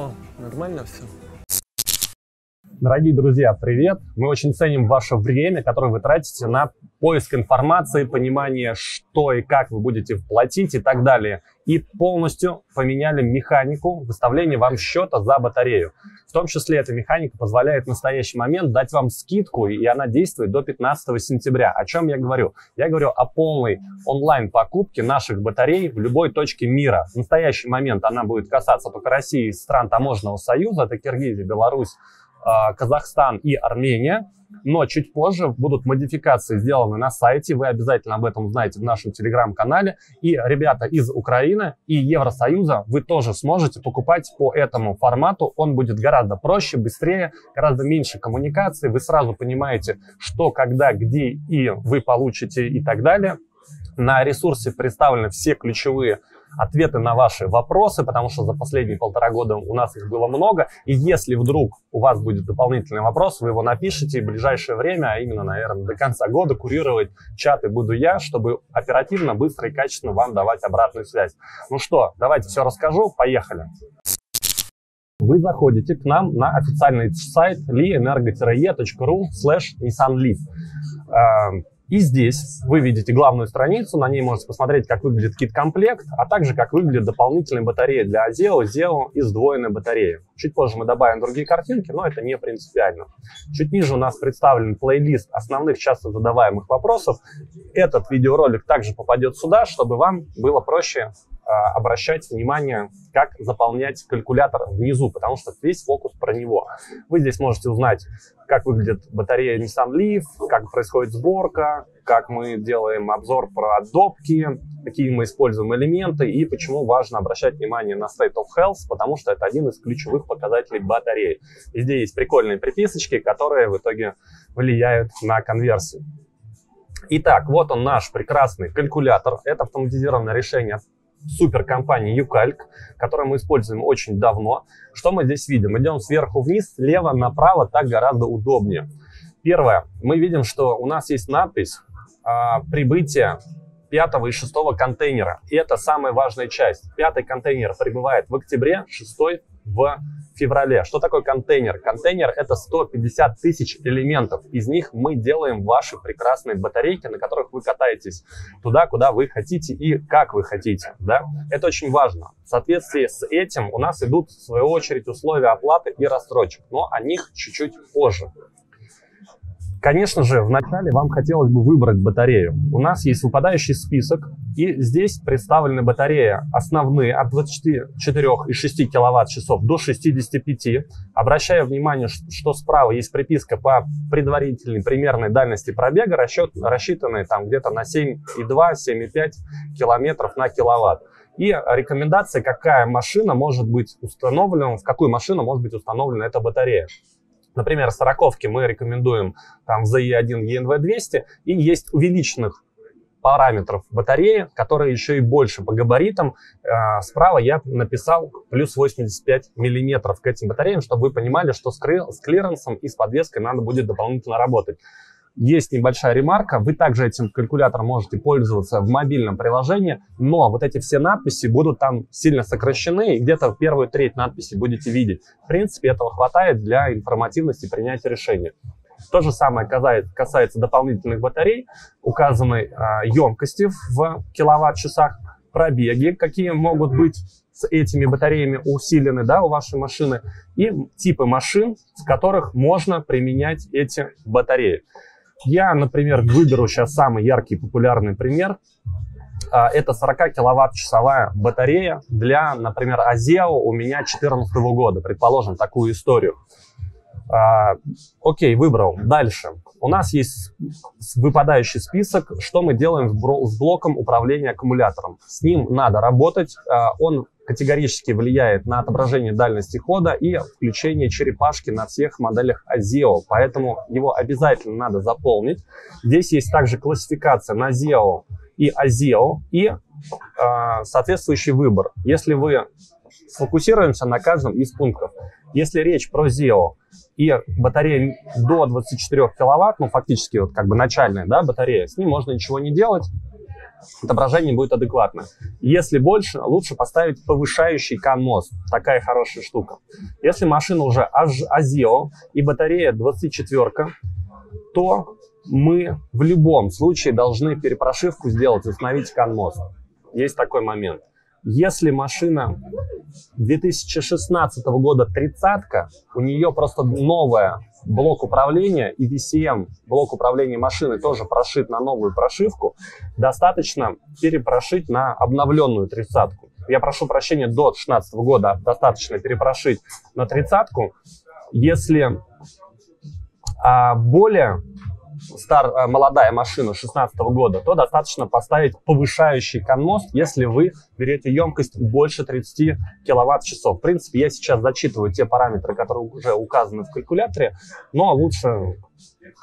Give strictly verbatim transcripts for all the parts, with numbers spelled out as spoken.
О, нормально все. Дорогие друзья, привет! Мы очень ценим ваше время, которое вы тратите на поиск информации, понимание, что и как вы будете платить и так далее. И полностью поменяли механику выставления вам счета за батарею. В том числе эта механика позволяет в настоящий момент дать вам скидку, и она действует до пятнадцатого сентября. О чем я говорю? Я говорю о полной онлайн-покупке наших батарей в любой точке мира. В настоящий момент она будет касаться только России и стран таможенного союза, это Киргизия, Беларусь, Казахстан и Армения, но чуть позже будут модификации сделаны на сайте, вы обязательно об этом узнаете в нашем телеграм-канале, и ребята из Украины и Евросоюза вы тоже сможете покупать по этому формату, он будет гораздо проще, быстрее, гораздо меньше коммуникаций, вы сразу понимаете, что, когда, где и вы получите и так далее. На ресурсе представлены все ключевые ответы на ваши вопросы, потому что за последние полтора года у нас их было много. И если вдруг у вас будет дополнительный вопрос, вы его напишите, и в ближайшее время, а именно, наверное, до конца года, курировать чаты буду я, чтобы оперативно, быстро и качественно вам давать обратную связь. Ну что, давайте все расскажу, поехали. Вы заходите к нам на официальный сайт lienergo-e точка ru слэш Nissan Leaf. И здесь вы видите главную страницу, на ней можете посмотреть, как выглядит кит-комплект, а также как выглядит дополнительная батарея для зет и, зет и и сдвоенная батарея. Чуть позже мы добавим другие картинки, но это не принципиально. Чуть ниже у нас представлен плейлист основных часто задаваемых вопросов. Этот видеоролик также попадет сюда, чтобы вам было проще обращать внимание, как заполнять калькулятор внизу, потому что весь фокус про него. Вы здесь можете узнать, как выглядит батарея Nissan Leaf, как происходит сборка, как мы делаем обзор про отдобки, какие мы используем элементы и почему важно обращать внимание на State of Health, потому что это один из ключевых показателей батареи. Везде есть прикольные приписочки, которые в итоге влияют на конверсию. Итак, вот он наш прекрасный калькулятор. Это автоматизированное решение суперкомпании ю калк, которую мы используем очень давно. Что мы здесь видим? Идем сверху вниз, слева направо, так гораздо удобнее. Первое, мы видим, что у нас есть надпись а, «Прибытие пятого и шестого контейнера». И это самая важная часть. Пятый контейнер прибывает в октябре, шестой в феврале. Что такое контейнер? Контейнер — это сто пятьдесят тысяч элементов. Из них мы делаем ваши прекрасные батарейки, на которых вы катаетесь туда, куда вы хотите и как вы хотите. Да? Это очень важно. В соответствии с этим у нас идут, в свою очередь, условия оплаты и рассрочек, но о них чуть-чуть позже. Конечно же, вначале вам хотелось бы выбрать батарею. У нас есть выпадающий список, и здесь представлены батареи основные от двадцати четырёх и шести киловатт-часов до шестидесяти пяти. Обращаю внимание, что справа есть приписка по предварительной примерной дальности пробега, расчет, рассчитанной там где-то на семь и две — семь и пять километров на киловатт. И рекомендация, какая машина может быть установлена, в какую машину может быть установлена эта батарея. Например, сороковки мы рекомендуем там зет и один, и эн ви двести, и есть увеличенных параметров батареи, которые еще и больше по габаритам. Справа я написал плюс восемьдесят пять миллиметров к этим батареям, чтобы вы понимали, что с клиренсом и с подвеской надо будет дополнительно работать. Есть небольшая ремарка, вы также этим калькулятором можете пользоваться в мобильном приложении, но вот эти все надписи будут там сильно сокращены, и где-то в первую треть надписи будете видеть. В принципе, этого хватает для информативности принятия решения. То же самое касается дополнительных батарей, указанной емкости в киловатт-часах, пробеги, какие могут быть с этими батареями усилены, да, у вашей машины, и типы машин, в которых можно применять эти батареи. Я, например, выберу сейчас самый яркий популярный пример. Это сорокакиловатт-часовая батарея для, например, азео у меня две тысячи четырнадцатого года, предположим, такую историю. А, окей, выбрал. Дальше. У нас есть выпадающий список, что мы делаем с блоком управления аккумулятором. С ним надо работать. Он категорически влияет на отображение дальности хода и включение черепашки на всех моделях азео. Поэтому его обязательно надо заполнить. Здесь есть также классификация на зео и азео и э, соответствующий выбор. Если вы сфокусируемся на каждом из пунктов. Если речь про зео и батарея до двадцати четырёх киловатт, ну фактически вот как бы начальная, да, батарея, с ней можно ничего не делать. отображение будет адекватно. Если больше, лучше поставить повышающий кан-мост. Такая хорошая штука. Если машина уже АЗЕО и батарея двадцать четыре, то мы в любом случае должны перепрошивку сделать, установить кан-мост. Есть такой момент. Если машина две тысячи шестнадцатого года тридцатка, у нее просто новая блок управления, и ви си эм, блок управления машины, тоже прошит на новую прошивку, достаточно перепрошить на обновленную тридцатку. Я прошу прощения, до шестнадцатого года достаточно перепрошить на тридцатку. Если а, более... Стар, молодая машина шестнадцатого года, то достаточно поставить повышающий кан-мост, если вы берете емкость больше тридцати киловатт-часов. В принципе, я сейчас зачитываю те параметры, которые уже указаны в калькуляторе, но лучше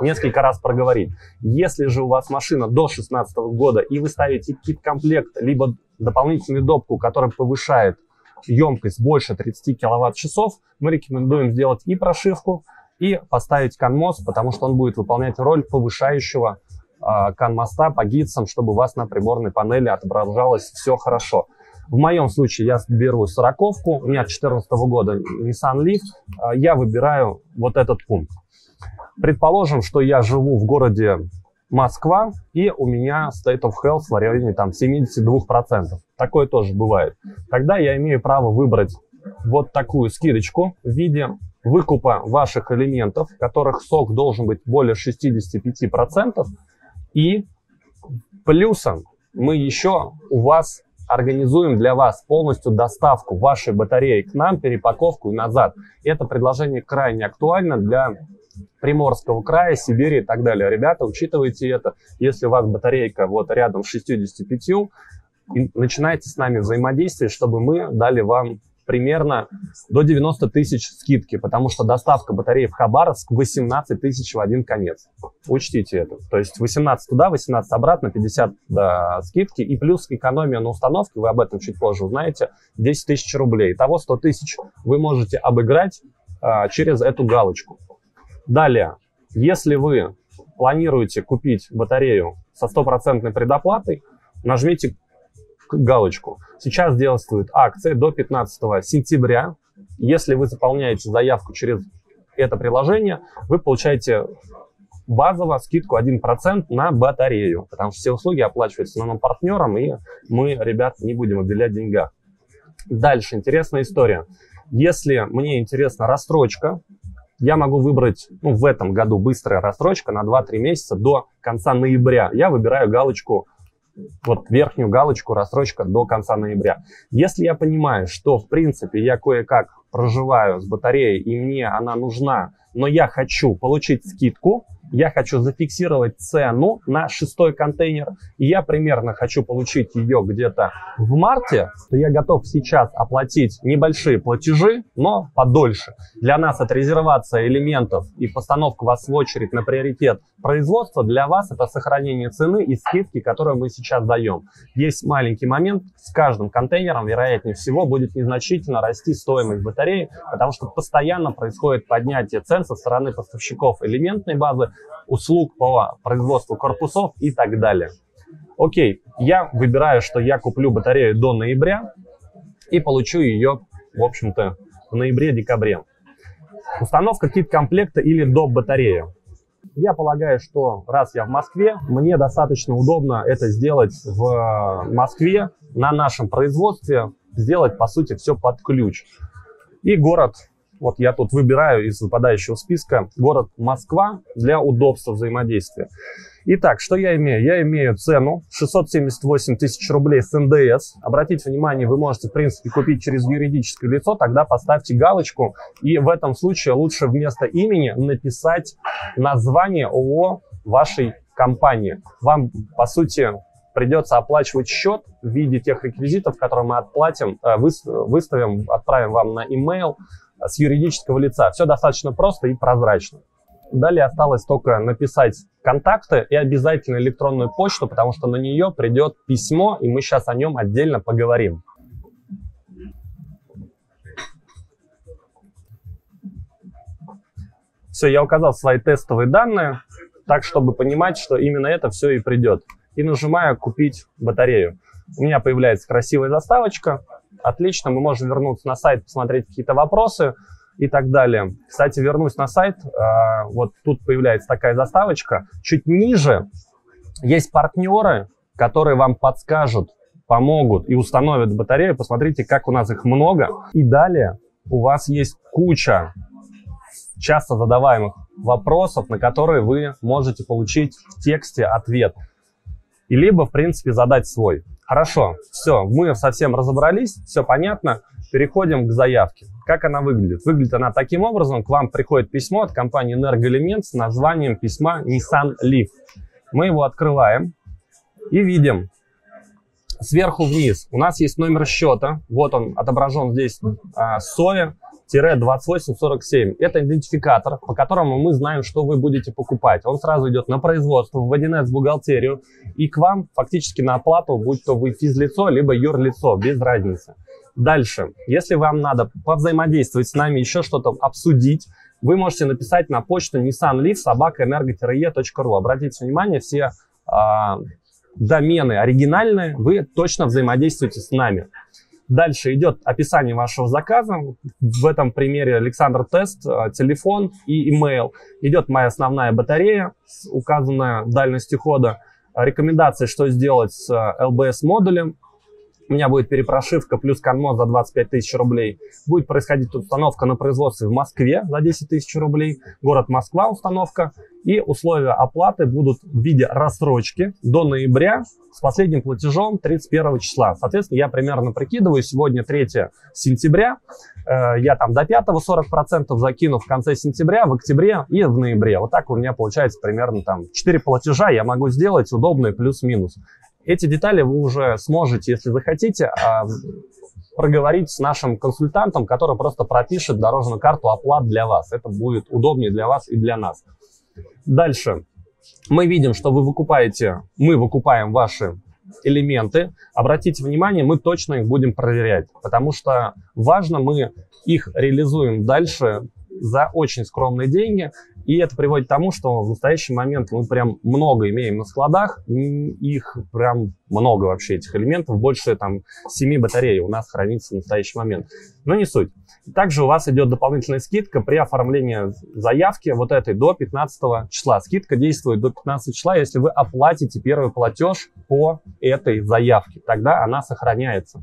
несколько раз проговорить. Если же у вас машина до шестнадцатого года и вы ставите кит-комплект, либо дополнительную допку, которая повышает емкость больше тридцати киловатт-часов, мы рекомендуем сделать и прошивку, и поставить кан-мост, потому что он будет выполнять роль повышающего э, кан-моста по гидсам, чтобы у вас на приборной панели отображалось все хорошо. В моем случае я беру сороковку, у меня две тысячи четырнадцатого года Nissan Leaf, э, я выбираю вот этот пункт. Предположим, что я живу в городе Москва, и у меня State of Health в районе там семидесяти двух процентов. Такое тоже бывает. Тогда я имею право выбрать вот такую скидочку в виде выкупа ваших элементов, которых сок должен быть более шестидесяти пяти процентов, и плюсом мы еще у вас организуем для вас полностью доставку вашей батареи к нам, перепаковку и назад. Это предложение крайне актуально для Приморского края, Сибири и так далее. Ребята, учитывайте это. Если у вас батарейка вот рядом с шестьюдесятью пятью, начинайте с нами взаимодействие, чтобы мы дали вам примерно до девяноста тысяч скидки, потому что доставка батареи в Хабаровск восемнадцать тысяч в один конец. Учтите это. То есть восемнадцать туда, восемнадцать обратно, пятьдесят до скидки. И плюс экономия на установке, вы об этом чуть позже узнаете, десять тысяч рублей. Итого сто тысяч вы можете обыграть а, через эту галочку. Далее, если вы планируете купить батарею со стопроцентной предоплатой, нажмите галочку. Сейчас действует акция до пятнадцатого сентября. Если вы заполняете заявку через это приложение, вы получаете базово скидку один процент на батарею, потому что все услуги оплачиваются нам партнером, и мы, ребят, не будем обделять деньгах. Дальше интересная история. Если мне интересна рассрочка, я могу выбрать, ну, в этом году быстрая рассрочка на два-три месяца до конца ноября. Я выбираю галочку, вот верхнюю галочку, рассрочка до конца ноября. Если я понимаю, что в принципе я кое-как проживаю с батареей и мне она нужна, но я хочу получить скидку, я хочу зафиксировать цену на шестой контейнер, и я примерно хочу получить ее где-то в марте, то я готов сейчас оплатить небольшие платежи, но подольше. Для нас это резервация элементов и постановка вас в очередь на приоритет производства. Для вас это сохранение цены и скидки, которые мы сейчас даем. Есть маленький момент. С каждым контейнером, вероятнее всего, будет незначительно расти стоимость батареи, потому что постоянно происходит поднятие цен со стороны поставщиков элементной базы, услуг по производству корпусов и так далее. Окей, я выбираю, что я куплю батарею до ноября и получу ее, в общем-то, в ноябре-декабре. Установка кит-комплекта или доп. Батареи. Я полагаю, что раз я в Москве, мне достаточно удобно это сделать в Москве, на нашем производстве, сделать, по сути, все под ключ. И город... Вот я тут выбираю из выпадающего списка город Москва для удобства взаимодействия. Итак, что я имею? Я имею цену шестьсот семьдесят восемь тысяч рублей с эн дэ эс. Обратите внимание, вы можете, в принципе, купить через юридическое лицо, тогда поставьте галочку. И в этом случае лучше вместо имени написать название ООО вашей компании. Вам, по сути, придется оплачивать счет в виде тех реквизитов, которые мы отплатим, выставим, отправим вам на имейл с юридического лица. Все достаточно просто и прозрачно. Далее осталось только написать контакты и обязательно электронную почту, потому что на нее придет письмо, и мы сейчас о нем отдельно поговорим. Все, я указал свои тестовые данные, так чтобы понимать, что именно это все и придет. и нажимаю «Купить батарею». У меня появляется красивая заставочка. Отлично, мы можем вернуться на сайт, посмотреть какие-то вопросы и так далее. Кстати, вернусь на сайт. Вот тут появляется такая заставочка. Чуть ниже есть партнеры, которые вам подскажут, помогут и установят батарею. Посмотрите, как у нас их много. И далее у вас есть куча часто задаваемых вопросов, на которые вы можете получить в тексте ответ. И либо, в принципе, задать свой. Хорошо, все, мы совсем разобрались, все понятно. Переходим к заявке. Как она выглядит? Выглядит она таким образом. К вам приходит письмо от компании «Энергоэлемент» с названием письма Nissan Leaf. Мы его открываем и видим сверху вниз. У нас есть номер счета. Вот он отображен здесь, эс о ви двадцать восемь сорок семь. Это идентификатор, по которому мы знаем, что вы будете покупать. Он сразу идет на производство, в один эс бухгалтерию и к вам фактически на оплату, будь то вы физлицо, либо юрлицо, без разницы. Дальше, если вам надо повзаимодействовать с нами, еще что-то обсудить, вы можете написать на почту nissanleaf собака энерго-e точка ру. Обратите внимание, все а, домены оригинальные, вы точно взаимодействуете с нами. Дальше идет описание вашего заказа, в этом примере Александр Тест, телефон и имейл. Идет моя основная батарея, указанная дальностью хода, рекомендации, что сделать с эл би эс модулем. У меня будет перепрошивка плюс кан-мост за двадцать пять тысяч рублей. Будет происходить установка на производстве в Москве за десять тысяч рублей. Город Москва установка. И условия оплаты будут в виде рассрочки до ноября с последним платежом тридцать первого числа. Соответственно, я примерно прикидываю, сегодня третье сентября. Э, я там до пятого сорок процентов закину в конце сентября, в октябре и в ноябре. Вот так у меня получается примерно там четыре платежа я могу сделать, удобные плюс-минус. Эти детали вы уже сможете, если захотите, проговорить с нашим консультантом, который просто пропишет дорожную карту оплат для вас. Это будет удобнее для вас и для нас. Дальше мы видим, что вы выкупаете, мы выкупаем ваши элементы. Обратите внимание, мы точно их будем проверять, потому что важно, мы их реализуем дальше за очень скромные деньги. И это приводит к тому, что в настоящий момент мы прям много имеем на складах. Их прям много вообще, этих элементов. Больше там семи батарей у нас хранится в настоящий момент. Но не суть. Также у вас идет дополнительная скидка при оформлении заявки вот этой до пятнадцатого числа. Скидка действует до пятнадцатого числа, если вы оплатите первый платеж по этой заявке. Тогда она сохраняется.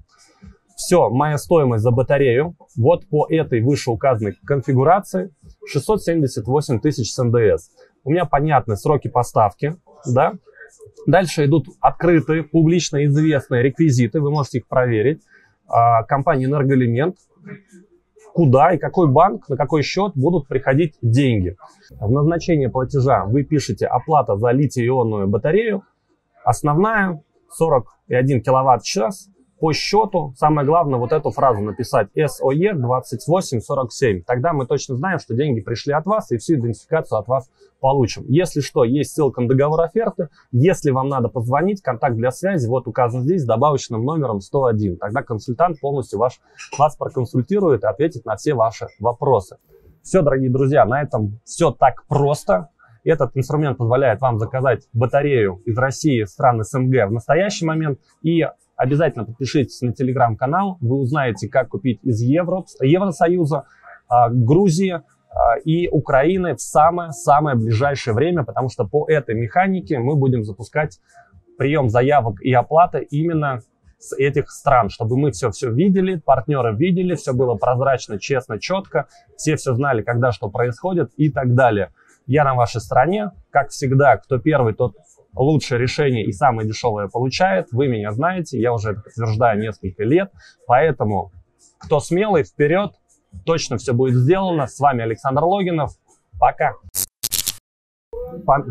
Все, моя стоимость за батарею вот по этой вышеуказанной конфигурации шестьсот семьдесят восемь тысяч с эн дэ эс. У меня понятны сроки поставки, да. Дальше идут открытые, публично известные реквизиты, вы можете их проверить. А, компания «Энергоэлемент», куда и какой банк, на какой счет будут приходить деньги. В назначение платежа вы пишете оплата за литий-ионную батарею, основная сорок один киловатт-час. По счету, самое главное, вот эту фразу написать эс о е двадцать восемь сорок семь. Тогда мы точно знаем, что деньги пришли от вас и всю идентификацию от вас получим. Если что, есть ссылка на договор оферты. Если вам надо позвонить, контакт для связи вот указан здесь с добавочным номером сто один. Тогда консультант полностью ваш, вас проконсультирует и ответит на все ваши вопросы. Все, дорогие друзья, на этом все так просто. Этот инструмент позволяет вам заказать батарею из России, стран эс эм гэ в настоящий момент. И обязательно подпишитесь на телеграм-канал, вы узнаете, как купить из Евро, Евросоюза, Грузии и Украины в самое-самое ближайшее время, потому что по этой механике мы будем запускать прием заявок и оплаты именно с этих стран, чтобы мы все-все видели, партнеры видели, все было прозрачно, честно, четко, все все знали, когда что происходит и так далее. Я на вашей стороне, как всегда, кто первый, тот лучшее решение и самое дешевое получает. Вы меня знаете, я уже это подтверждаю несколько лет. Поэтому, кто смелый, вперед, точно все будет сделано. С вами Александр Логинов. Пока. По...